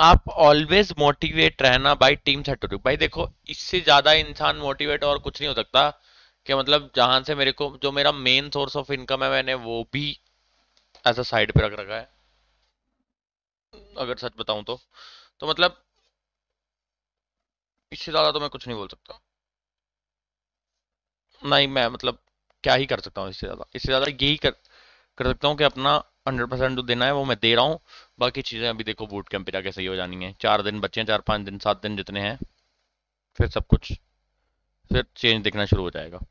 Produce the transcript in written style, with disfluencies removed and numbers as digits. आप always motivate रहना by team सेटोरिक। भाई देखो, इससे ज्यादा इंसान मोटिवेट और कुछ नहीं हो सकता कि मतलब जहां से मेरे को जो मेरा मेन सोर्स ऑफ इनकम है मैंने वो भी एज अ साइड पे रख रखा है। अगर सच बताऊं तो मतलब इससे ज्यादा तो मैं कुछ नहीं बोल सकता। नहीं, मैं मतलब क्या ही कर सकता हूँ इससे ज्यादा यही कर सकता हूँ कि अपना 100% जो देना है वो मैं दे रहा हूँ। बाकी चीज़ें अभी देखो बूट कैंप पे सही हो जानी है। 4 दिन बचे हैं, 4-5 दिन 7 दिन जितने हैं, फिर सब कुछ फिर चेंज दिखना शुरू हो जाएगा।